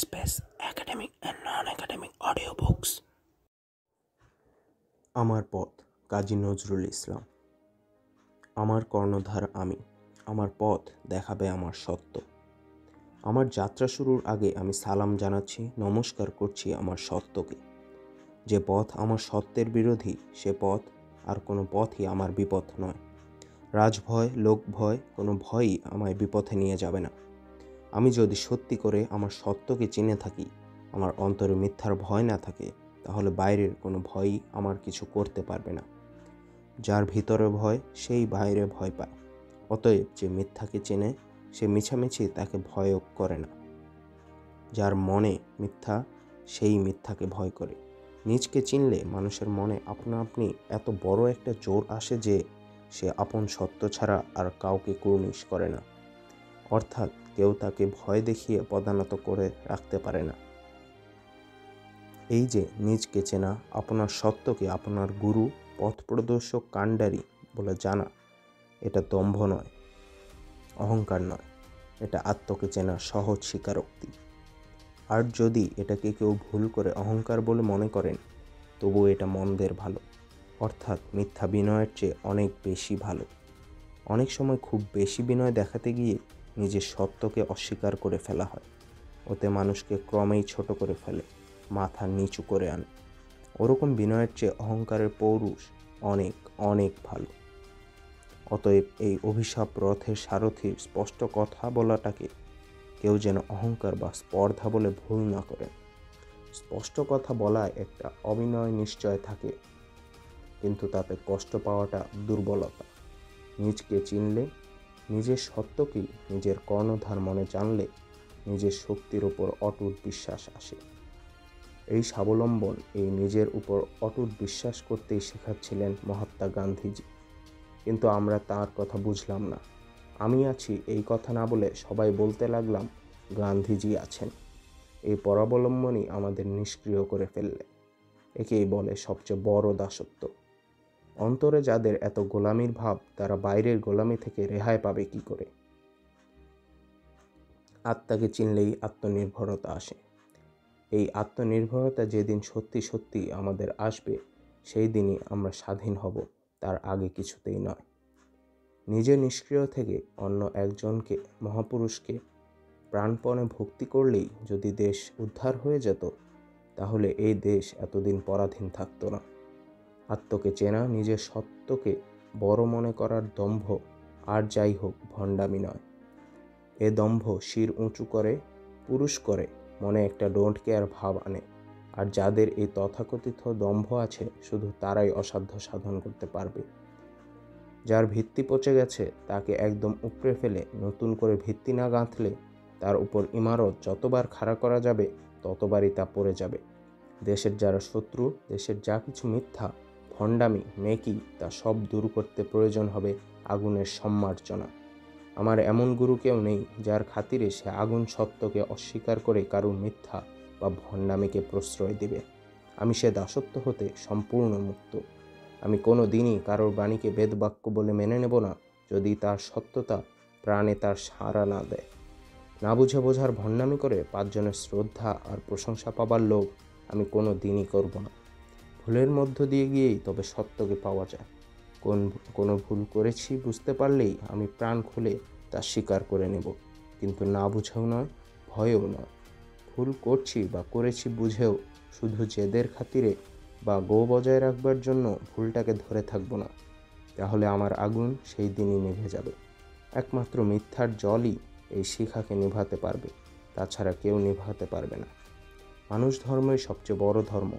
Space, academic and non-academic audiobooks. আমার পথ কাজী নজরুল ইসলাম। আমার কর্ণধার আমি, আমার পথ দেখাবে আমার সত্য। আমার যাত্রা শুরুর আগে আমি সালাম জানাচ্ছি, নমস্কার করছি আমার সত্যকে। যে পথ আমার সত্যের বিরোধী, সে পথ আর কোনো পথই আমার বিপথ নয়। রাজভয়, লোক ভয়, কোনো ভয়ই আমায় বিপথে নিয়ে যাবে না। আমি যদি সত্যি করে আমার সত্যকে চিনে থাকি, আমার অন্তরে মিথ্যার ভয় না থাকে, তাহলে বাইরের কোনো ভয়ই আমার কিছু করতে পারবে না। যার ভিতরে ভয়, সেই বাইরে ভয় পায়। অতএব যে মিথ্যাকে চেনে, সে মিছামিছি তাকে ভয়ও করে না। যার মনে মিথ্যা, সেই মিথ্যাকে ভয় করে। নিজকে চিনলে মানুষের মনে আপনা আপনি এত বড় একটা জোর আসে যে সে আপন সত্য ছাড়া আর কাউকে কুর্নিশ করে না, অর্থাৎ কেউ তাকে ভয় দেখিয়ে পদানত করে রাখতে পারে না। এই যে নিজকে চেনা, আপনার সত্যকে আপনার গুরু, পথপ্রদর্শক, কাণ্ডারি বলে জানা, এটা দম্ভ নয়, অহংকার নয়, এটা আত্মকে চেনা সহজ স্বীকারোক্তি। আর যদি এটাকে কেউ ভুল করে অহংকার বলে মনে করেন, তবুও এটা মন্দের ভালো, অর্থাৎ মিথ্যা বিনয়ের চেয়ে অনেক বেশি ভালো। অনেক সময় খুব বেশি বিনয় দেখাতে গিয়ে নিজের সত্যকে অস্বীকার করে ফেলা হয়। ওতে মানুষকে ক্রমেই ছোট করে ফেলে, মাথা নিচু করে আনে। ওরকম বিনয়ের চেয়ে অহংকারের পৌরুষ অনেক অনেক ভালো। অতএব এই অভিশাপ রথের সারথির স্পষ্ট কথা বলাটাকে কেউ যেন অহংকার বা স্পর্ধা বলে ভুল না করে। স্পষ্ট কথা বলায় একটা অবিনয় নিশ্চয় থাকে, কিন্তু তাতে কষ্ট পাওয়াটা দুর্বলতা। নিজকে চিনলে, নিজের সত্যকেই নিজের কর্ণধার মনে জানলে, নিজের শক্তির উপর অটুট বিশ্বাস আসে। এই স্বাবলম্বন, এই নিজের উপর অটুট বিশ্বাস করতেই শেখাচ্ছিলেন মহাত্মা গান্ধীজি। কিন্তু আমরা তার কথা বুঝলাম না। আমি আছি এই কথা না বলে সবাই বলতে লাগলাম গান্ধীজি আছেন। এই পরাবলম্বনই আমাদের নিষ্ক্রিয় করে ফেললে। একেই বলে সবচেয়ে বড় দাসত্ব। অন্তরে যাদের এত গোলামির ভাব, তারা বাইরের গোলামি থেকে রেহাই পাবে কি করে? আত্মাকে চিনলেই আত্মনির্ভরতা আসে। এই আত্মনির্ভরতা যেদিন সত্যি সত্যি আমাদের আসবে, সেই দিনই আমরা স্বাধীন হব, তার আগে কিছুতেই নয়। নিজে নিষ্ক্রিয় থেকে অন্য একজনকে, মহাপুরুষকে প্রাণপণে ভক্তি করলেই যদি দেশ উদ্ধার হয়ে যেত, তাহলে এই দেশ এতদিন পরাধীন থাকতো না। আত্মকে চেনা, নিজের সত্যকে বড় মনে করার দম্ভ আর যাই হোক ভণ্ডামি নয়। এ দম্ভ শির উঁচু করে, পুরুষ করে, মনে একটা ডোন্ট কেয়ার ভাব আনে। আর যাদের এই তথাকথিত দম্ভ আছে, শুধু তারাই অসাধ্য সাধন করতে পারবে। যার ভিত্তি পচে গেছে, তাকে একদম উপড়ে ফেলে নতুন করে ভিত্তি না গাঁথলে, তার উপর ইমারত যতবার খাড়া করা যাবে, ততবারই তা পড়ে যাবে। দেশের যারা শত্রু, দেশের যা কিছু মিথ্যা, ভণ্ডামি, মেকি, তা সব দূর করতে প্রয়োজন হবে আগুনের সম্মার্জনা। আমার এমন গুরু কেউ নেই যার খাতিরে সে আগুন সত্যকে অস্বীকার করে কারো মিথ্যা বা ভণ্ডামিকে প্রশ্রয় দেবে। আমি সে দাসত্ব হতে সম্পূর্ণ মুক্ত। আমি কোনো দিনই কারোর বাণীকে বেদবাক্য বলে মেনে নেব না, যদি তার সত্যতা প্রাণে তার সাড়া না দেয়। না বুঝে বোঝার ভণ্ডামি করে পাঁচজনের শ্রদ্ধা আর প্রশংসা পাবার লোভ আমি কোনো দিনই করব না। ভুলের মধ্য দিয়ে গিয়েই তবে সত্যকে পাওয়া যায়। কোনো ভুল করেছি বুঝতে পারলেই আমি প্রাণ খুলে তা স্বীকার করে নেব, কিন্তু না বুঝেও নয়, ভয়েও নয়। ভুল করছি বা করেছি বুঝেও শুধু জেদের খাতিরে বা গো বজায় রাখবার জন্য ভুলটাকে ধরে থাকবো না, তাহলে আমার আগুন সেই দিনই নিভে যাবে। একমাত্র মিথ্যার জলই এই শিখাকে নিভাতে পারবে, তাছাড়া কেউ নিভাতে পারবে না। মানুষ ধর্মই সবচেয়ে বড় ধর্ম।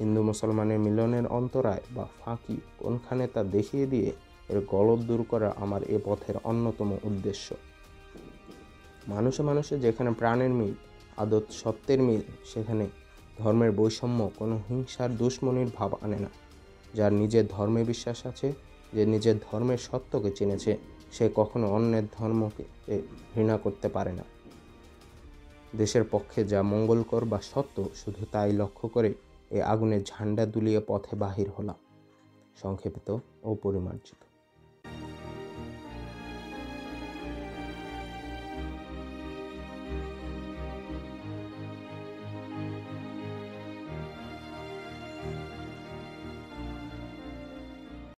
হিন্দু মুসলমানের মিলনের অন্তরায় বা ফাঁকি কোনখানে, তা দেখিয়ে দিয়ে এর গলদ দূর করা আমার এ পথের অন্যতম উদ্দেশ্য। মানুষে মানুষে যেখানে প্রাণের মিল, আদত সত্যের মিল, সেখানে ধর্মের বৈষম্য কোনো হিংসার দুশ্মনির ভাব আনে না। যার নিজের ধর্মে বিশ্বাস আছে, যে নিজের ধর্মের সত্যকে চিনেছে, সে কখনো অন্যের ধর্মকে ঘৃণা করতে পারে না। দেশের পক্ষে যা মঙ্গলকর বা সত্য, শুধু তাই লক্ষ্য করে এ আগুনের ঝান্ডা দুলিয়ে পথে বাহির হলাম। সংক্ষেপিত ও পরিমার্জিত।